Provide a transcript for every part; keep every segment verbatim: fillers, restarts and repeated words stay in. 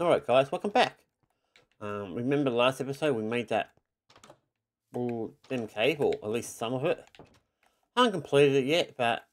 Alright guys, welcome back. Um, remember last episode we made that bull them cave, or at least some of it. I haven't completed it yet, but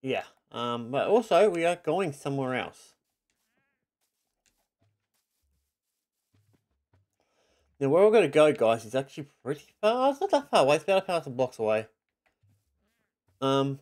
yeah. Um, but also we are going somewhere else. Now where we're going to go, guys, is actually pretty far. It's not that far away. It's about a thousand blocks away. Um,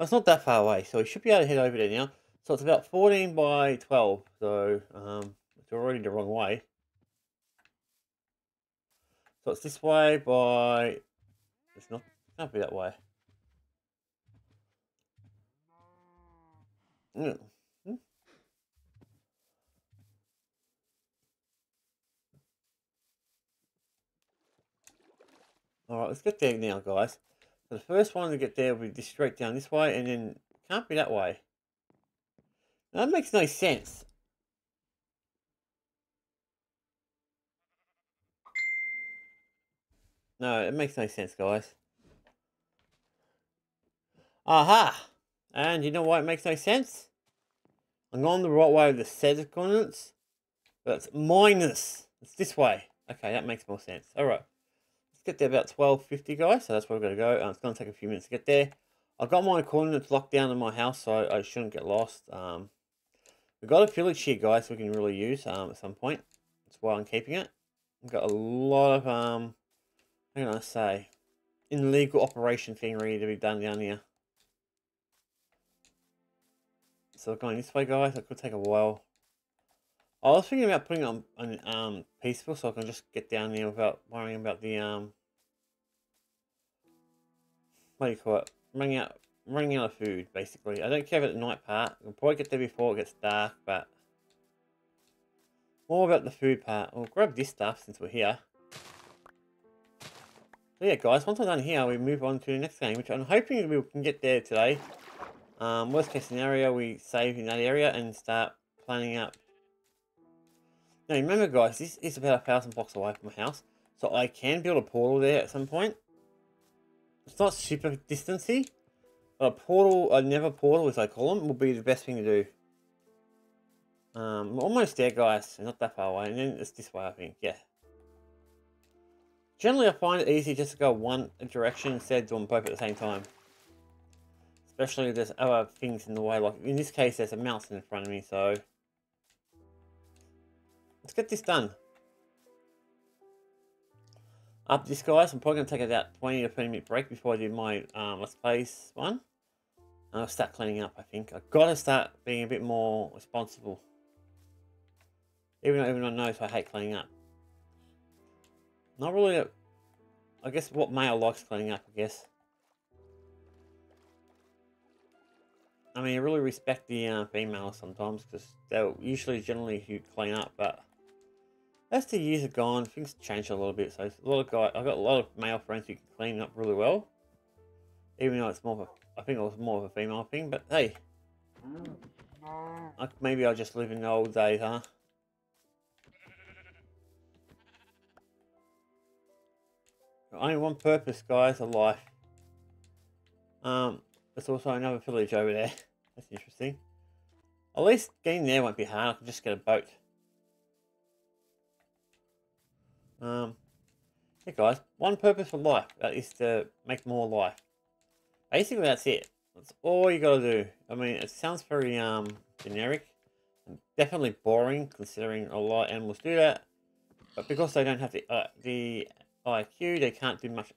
it's not that far away, so we should be able to head over there now. So it's about fourteen by twelve, so um, it's already the wrong way. So it's this way by, it's not, it can't be that way. Mm. Mm. Alright, let's get there now, guys. So the first one to get there will be just straight down this way, and then it can't be that way. That makes no sense. No, it makes no sense, guys. Aha! And you know why it makes no sense? I'm going the right way with the set coordinates. But it's minus. It's this way. Okay, that makes more sense. Alright. Let's get there about twelve fifty, guys. So that's where we're going to go. Um, it's going to take a few minutes to get there. I've got my coordinates locked down in my house, so I shouldn't get lost. Um, We've got a village here, guys, we can really use um, at some point. That's why I'm keeping it. We've got a lot of, um, how can I say, illegal operation thing ready to be done down here. So going this way, guys, it could take a while. I was thinking about putting it on, on um, peaceful, so I can just get down there without worrying about the, um, what do you call it, running out. Running out of food, basically. I don't care about the night part. We'll probably get there before it gets dark, but more about the food part. We'll grab this stuff since we're here. So yeah, guys, once I'm done here, we move on to the next game, which I'm hoping we can get there today. Um, worst case scenario, we save in that area and start planning up. Now, remember, guys, this is about a thousand blocks away from my house, so I can build a portal there at some point. It's not super distancy. A portal, a never portal as I call them, will be the best thing to do. Um, we're almost there, guys, not that far away, and then it's this way, I think, yeah. Generally, I find it easy just to go one direction instead of doing both at the same time. Especially if there's other things in the way, like in this case, there's a mountain in front of me, so. Let's get this done. Up this, guys, I'm probably going to take about twenty to thirty minute break before I do my um, Let's Plays one. And I'll start cleaning up, I think. I've got to start being a bit more responsible. Even though everyone knows I hate cleaning up. Not really, a, I guess what male likes cleaning up, I guess. I mean, I really respect the uh, females sometimes, because they're usually generally who clean up, but as the years have gone, things changed a little bit. So a lot of guy, I've got a lot of male friends who can clean up really well, even though it's more of a, I think it was more of a female thing. But hey, I, maybe I just live in the old days, huh? Only one purpose, guys, of life. Um, there's also another village over there. That's interesting. At least getting there won't be hard. I can just get a boat. Um, hey guys, one purpose for life, that is to make more life. Basically that's it. That's all you gotta do. I mean, it sounds very, um, generic. And definitely boring, considering a lot of animals do that. But because they don't have the, uh, the I Q, they can't do much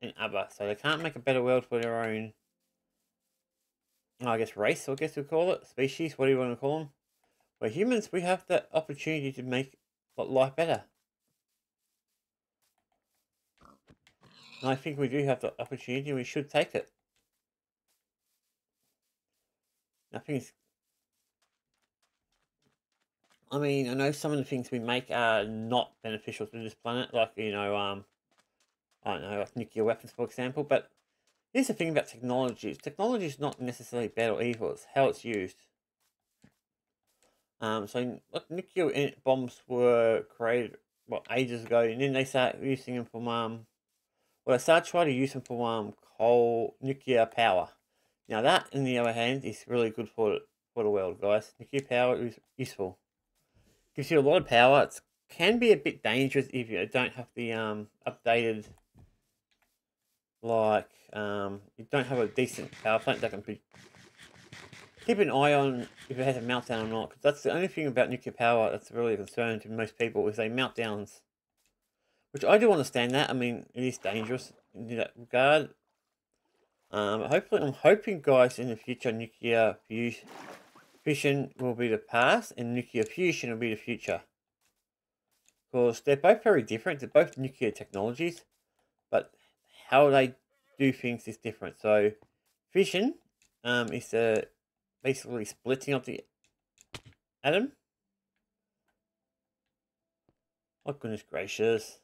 in other. So they can't make a better world for their own, I guess, race, I guess we'll call it. Species, what do you want to call them? We're humans, we have the opportunity to make life better. And I think we do have the opportunity, we should take it. Nothing's. I mean, I know some of the things we make are not beneficial to this planet, like, you know, um, I don't know, like nuclear weapons, for example, but here's the thing about technology. Technology is not necessarily bad or evil, it's how it's used. Um, so, like, nuclear bombs were created, what, ages ago, and then they started using them from, um, Well, I started trying to use them for um, coal, nuclear power. Now that, on the other hand, is really good for, for the world, guys. Nuclear power is useful. gives you a lot of power. It can be a bit dangerous if you don't have the um, updated, like, um, you don't have a decent power plant that can be... Keep an eye on if it has a meltdown or not, because that's the only thing about nuclear power that's really a concern to most people, is they meltdowns. Which I do understand that. I mean, it is dangerous in that regard. Um, hopefully, I'm hoping, guys, in the future, nuclear fission will be the past, and nuclear fusion will be the future. Because they're both very different. They're both nuclear technologies, but how they do things is different. So, fission um, is the basically splitting of the atom. Oh, goodness gracious.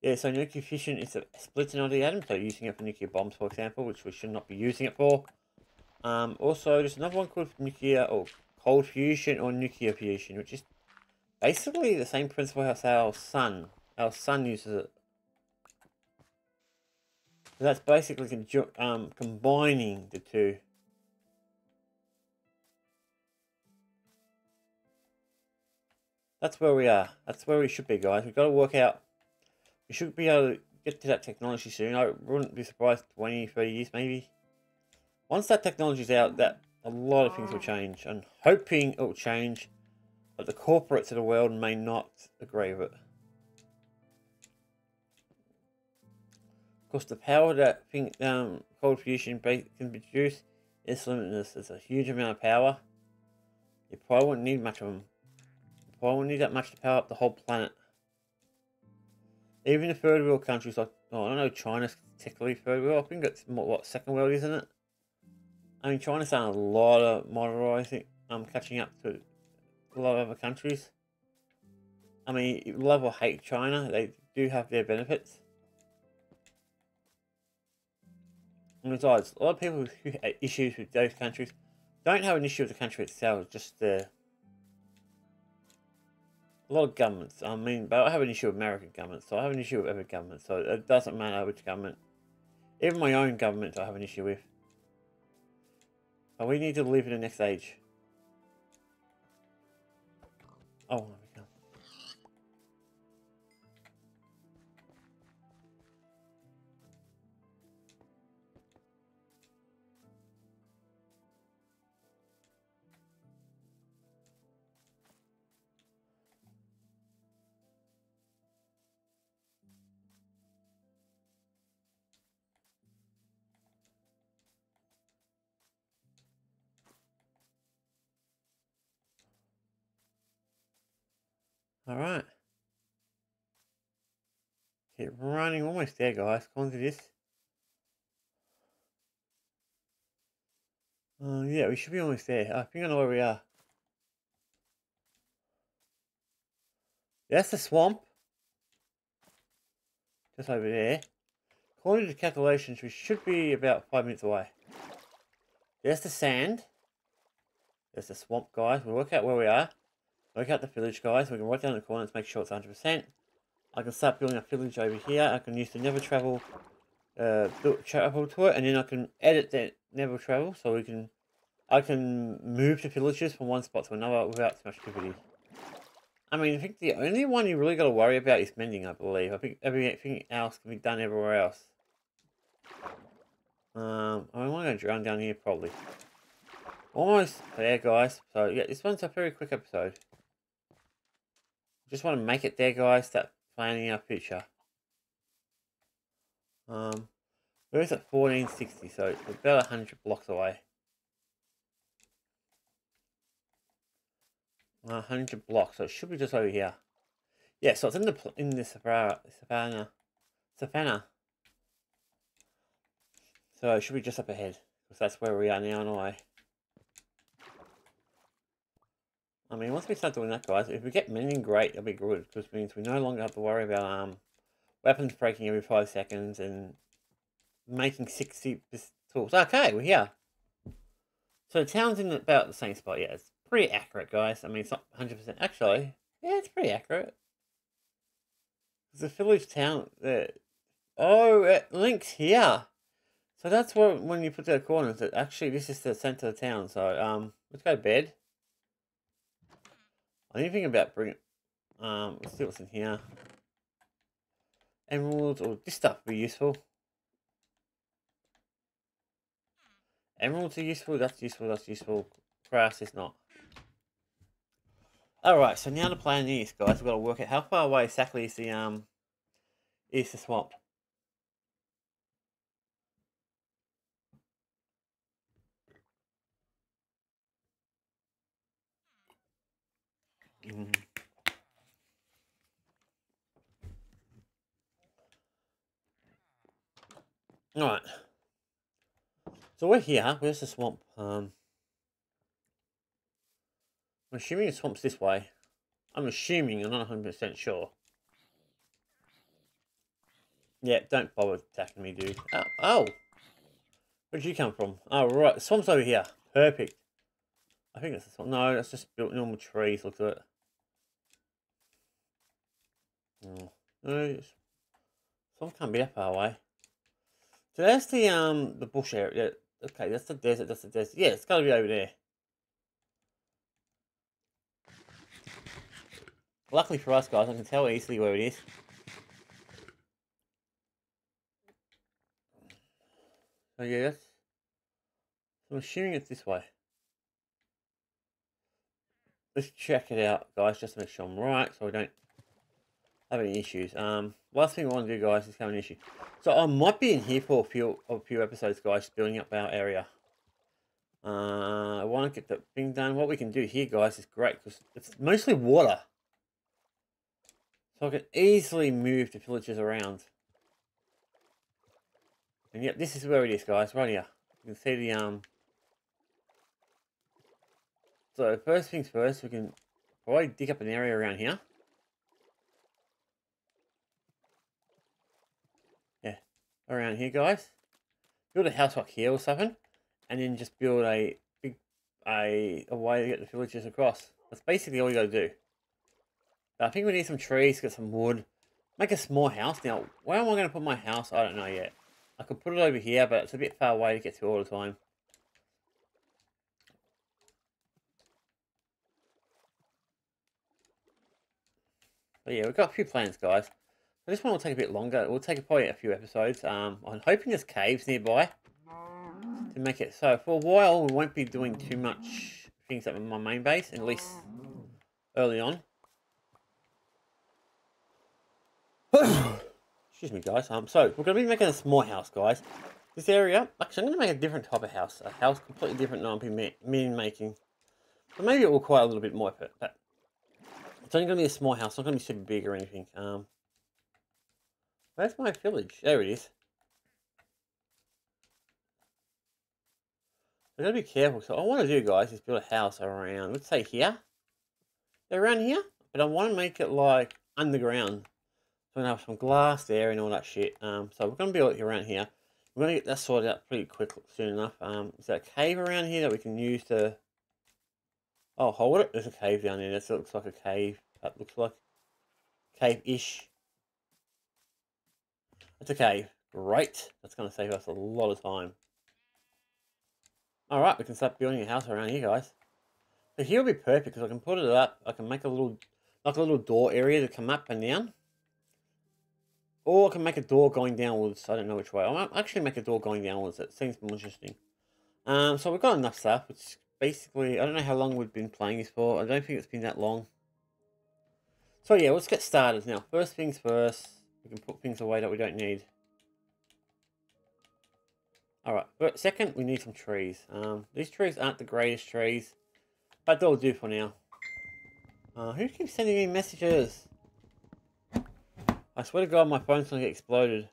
Yeah, so nuclear fission is a splitting of the atom, so using it for nuclear bombs, for example, which we should not be using it for. Um, also, there's another one called nuclear or cold fusion or nuclear fusion, which is basically the same principle as our sun. Our sun uses it. So that's basically um, combining the two. That's where we are. That's where we should be, guys. We've got to work out. We should be able to get to that technology soon. I wouldn't be surprised twenty, thirty years maybe. Once that technology's out, that a lot of things will change. I'm hoping it will change, but the corporates of the world may not agree with it. Of course, the power that thing, um, cold fusion can produce is limitless. It's a huge amount of power. You probably wouldn't need much of them. You probably wouldn't need that much to power up the whole planet. Even the third world countries like, oh, I don't know, China's particularly third world. I think it's more, what, second world, isn't it? I mean, China's done a lot of modernizing, um, catching up to a lot of other countries. I mean, you love or hate China, they do have their benefits. And besides, a lot of people who have issues with those countries don't have an issue with the country itself, just the... A lot of governments, I mean, but I have an issue with American governments, so I have an issue with every government, so it doesn't matter which government. Even my own government I have an issue with. But we need to live in the next age. Oh, there we go. Alright. Keep running, almost there, guys. Go on to this. Uh, yeah, we should be almost there. I think I know where we are. That's the swamp. Just over there. According to calculations, we should be about five minutes away. There's the sand. There's the swamp, guys. We'll work out where we are. Work out the village, guys. We can write down the corners, make sure it's one hundred percent. I can start building a village over here. I can use the Never Travel, uh, build travel to it, and then I can edit the Never Travel, so we can, I can move the villages from one spot to another without too much activity. I mean, I think the only one you really got to worry about is mending, I believe. I think everything else can be done everywhere else. Um, I want to go drown down here, probably. Almost there, guys. So yeah, this one's a very quick episode. Just want to make it there, guys. Start planning our future. Um, we're at fourteen sixty, so we're about one hundred blocks away. one hundred blocks, so it should be just over here. Yeah, so it's in the in the Savara, Savannah, Savannah. So it should be just up ahead, because that's where we are now, anyway. I mean, once we start doing that, guys, if we get mending, great, it'll be good, because it means we no longer have to worry about um, weapons breaking every five seconds and making sixty tools. Okay, we're here. So the town's in about the same spot, yeah. It's pretty accurate, guys. I mean, it's not one hundred percent. Actually, yeah, it's pretty accurate. It's a village town that... Oh, it links here. So that's what, when you put the corners, that actually this is the centre of the town. So um, let's go to bed. I need to think about bringing. Um, let's see what's in here. Emeralds, or this stuff would be useful. Emeralds are useful, that's useful, that's useful. Grass is not. Alright, so now the plan is, guys, we've got to work out how far away exactly is the, um, is the swamp. Mm. Alright. So we're here. Where's the swamp? Um, I'm assuming the swamp's this way. I'm assuming, I'm not one hundred percent sure. Yeah, don't bother attacking me, dude. Oh, oh! Where'd you come from? Oh, right, the swamp's over here. Perfect. I think that's the swamp. No, that's just built normal trees. Look at it. Oh. No, swamp can't be that far away. So that's the um the bush area. Okay, that's the desert, that's the desert. Yeah, it's gotta be over there. Luckily for us, guys, I can tell easily where it is. So yeah, that's, I'm assuming it's this way. Let's check it out, guys, just to make sure I'm right so we don't have any issues. Um last thing I want to do, guys, is have an issue. So I might be in here for a few a few episodes, guys, building up our area. Uh, I want to get that thing done. What we can do here, guys, is great because it's mostly water. So I can easily move the villagers around. And yep, this is where it is, guys, right here. You can see the um So first things first, we can probably dig up an area around here. Around here, guys, build a house like here or something, and then just build a big a, a way to get the villagers across. That's basically all you gotta do. But I think we need some trees, get some wood, make a small house. Now where am I gonna put my house? I don't know yet. I could put it over here, but it's a bit far away to get to all the time. But yeah, we've got a few plans, guys. This one will take a bit longer. It will take probably a few episodes. Um, I'm hoping there's caves nearby to make it. So for a while, we won't be doing too much things up in my main base, at least early on. Excuse me, guys. Um, so we're going to be making a small house, guys. This area, actually, I'm going to make a different type of house. A house completely different than I've been meaning making. But maybe it will require a little bit more effort. But it's only going to be a small house. It's not going to be super big or anything. Um. Where's my village? There it is. I've got to be careful. So what I want to do, guys, is build a house around, let's say here. Around here. But I want to make it, like, underground. So I'm going to have some glass there and all that shit. Um, so we're going to build it around here. We're going to get that sorted out pretty quick, soon enough. Um, is there a cave around here that we can use to... Oh, hold it. There's a cave down there. That looks like a cave. That looks like cave-ish. It's okay, great. That's going to save us a lot of time. Alright, we can start building a house around here, guys. So here will be perfect because I can put it up. I can make a little, like a little door area to come up and down. Or I can make a door going downwards. I don't know which way. I might actually make a door going downwards. That seems more interesting. Um, so we've got enough stuff. Which basically, I don't know how long we've been playing this for. I don't think it's been that long. So yeah, let's get started now. First things first. We can put things away that we don't need. Alright, but second, we need some trees. Um, these trees aren't the greatest trees, but they'll do for now. Uh, who keeps sending me messages? I swear to God, my phone's gonna get exploded.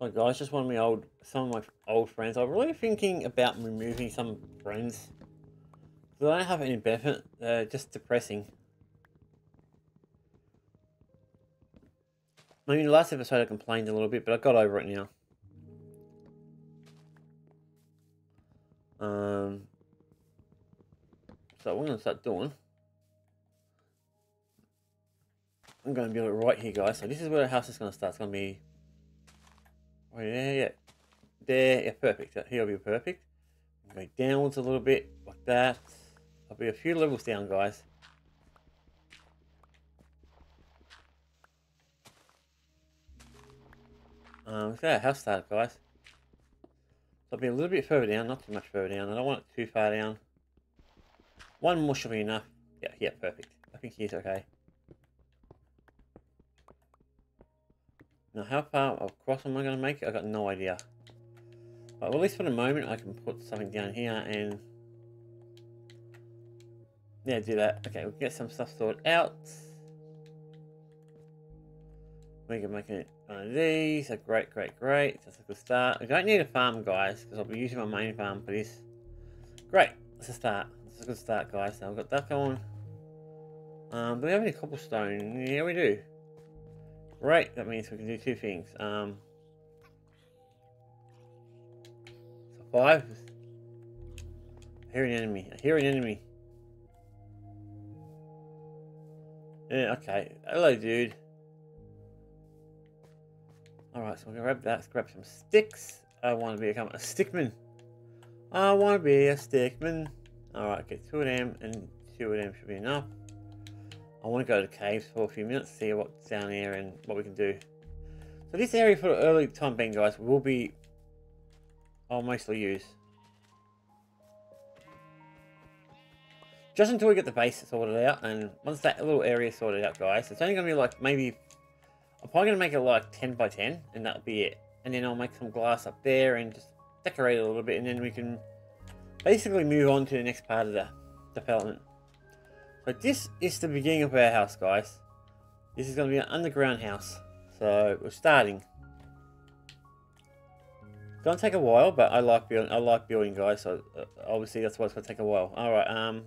Oh, guys, just one of my old, some of my old friends. I'm really thinking about removing some friends. They don't have any benefit. They're just depressing. I mean, last episode I complained a little bit, but I got over it now. Um. So what I'm gonna start doing I'm going to build it right here, guys. So this is where the house is going to start. It's going to be... Oh, yeah, yeah. There, yeah, perfect. Here will be perfect. I'm going downwards a little bit, like that. I'll be a few levels down, guys. Um, let's get our house started, guys. So I'll be a little bit further down, not too much further down. I don't want it too far down. One more should be enough. Yeah, yeah, perfect. I think here's okay. Now, how far across am I going to make it? I've got no idea. But at least for the moment, I can put something down here and... yeah, do that. Okay, we'll get some stuff sorted out. We can make it one of these. So great, great, great. That's a good start. I don't need a farm, guys, because I'll be using my main farm for this. Great. That's a start. That's a good start, guys. Now, we've got that going. Um, do we have any cobblestone? Yeah, we do. Great. That means we can do two things. Um, so five. I hear an enemy. I hear an enemy. Yeah, okay. Hello, dude. Alright, so we're going to grab that. Let's grab some sticks. I want to become a stickman. I want to be a stickman. Alright, get two of them, and two of them should be enough. I want to go to the caves for a few minutes, see what's down there and what we can do. So this area for the early time being, guys, will be... I'll mostly use. Just until we get the base sorted out, and once that little area sorted out, guys, it's only going to be like maybe... I'm probably going to make it like ten by ten, and that'll be it. And then I'll make some glass up there and just decorate it a little bit, and then we can basically move on to the next part of the development. So this is the beginning of our house, guys. This is going to be an underground house. So we're starting. It's going to take a while, but I like building, I like building guys, so obviously that's why it's going to take a while. Alright, um...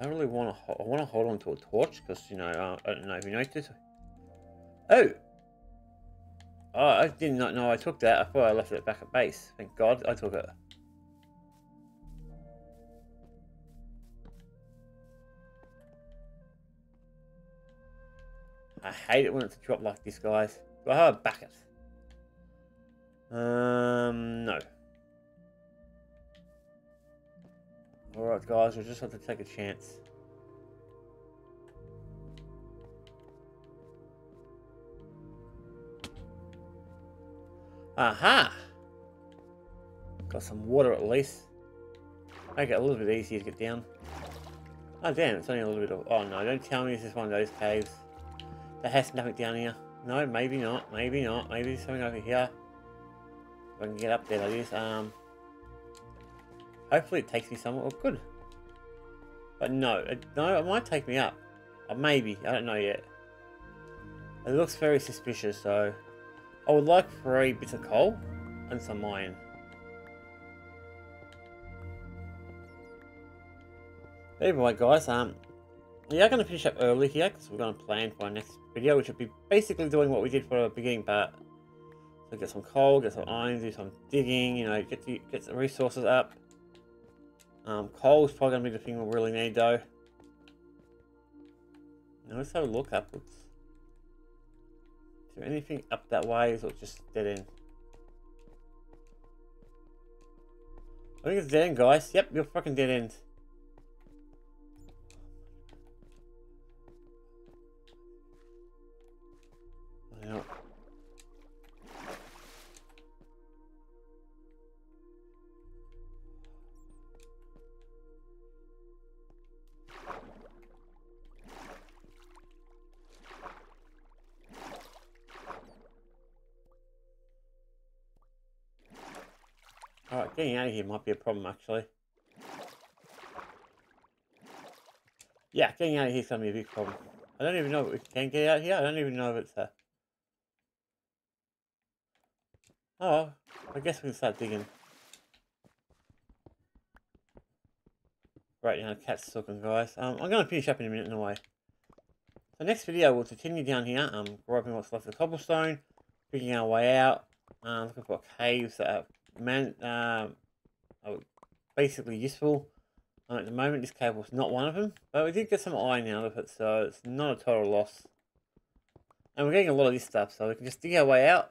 I really want to, I want to hold on to a torch, because, you know, uh, I don't know if you noticed. Oh! Oh, I did not know I took that. I thought I left it back at base. Thank God I took it. I hate it when it's a drop like this, guys. Do I have a bucket? Um, no. Alright, guys, we'll just have to take a chance. Aha! Got some water at least. Make it a little bit easier to get down. Oh damn, it's only a little bit of... Oh no, don't tell me this is one of those caves. There has nothing down here. No, maybe not, maybe not. Maybe there's something over here. If I can get up there, that is. Um... Hopefully it takes me somewhere. Oh, good. But no, it, no, it might take me up. Or maybe, I don't know yet. It looks very suspicious, so... I would like three bits of coal and some iron. Anyway, guys, um, we are going to finish up early here, because we're going to plan for our next video, which will be basically doing what we did for the beginning part. So get some coal, get some iron, do some digging, you know, get the, get some resources up. Um, coal is probably going to be the thing we'll really need, though. Now let's have a look upwards. Is there anything up that way, or is it just dead end? I think it's dead end, guys. Yep, you're fucking dead end. I don't know. Alright, getting out of here might be a problem, actually. Yeah, getting out of here is going to be a big problem. I don't even know if we can get out here. I don't even know if it's a... Oh, I guess we can start digging. Right now, the cat's sucking, guys. Um, I'm going to finish up in a minute, in a way. So next video, we'll continue down here, um, grabbing what's left of the cobblestone, digging our way out, um, looking for caves that are... Man, um, uh, basically useful. And at the moment this cable is not one of them, but we did get some iron out of it, so it's not a total loss. And we're getting a lot of this stuff, so we can just dig our way out.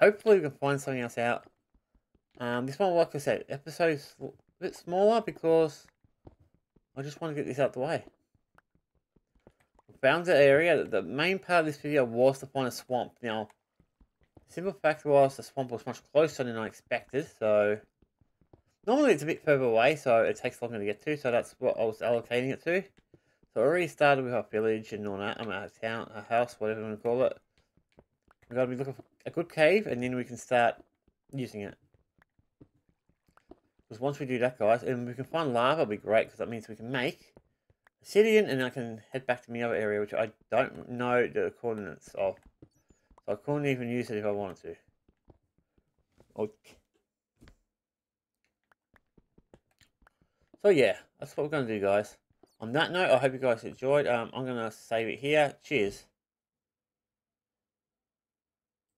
Hopefully we can find something else out. Um, this one, like I said, episode is a bit smaller because I just want to get this out the way. We found the area. The main part of this video was to find a swamp. Now, the simple fact was the swamp was much closer than I expected, so... Normally it's a bit further away, so it takes longer to get to, so that's what I was allocating it to. So I already started with our village and all that, I mean, our town, our house, whatever you want to call it. We've got to be looking for a good cave, and then we can start using it. Because once we do that, guys, and we can find lava, it'll be great, because that means we can make obsidian, and I can head back to my other area, which I don't know the coordinates of. So I couldn't even use it if I wanted to. Okay. So yeah, that's what we're going to do, guys. On that note, I hope you guys enjoyed. Um, I'm going to save it here. Cheers.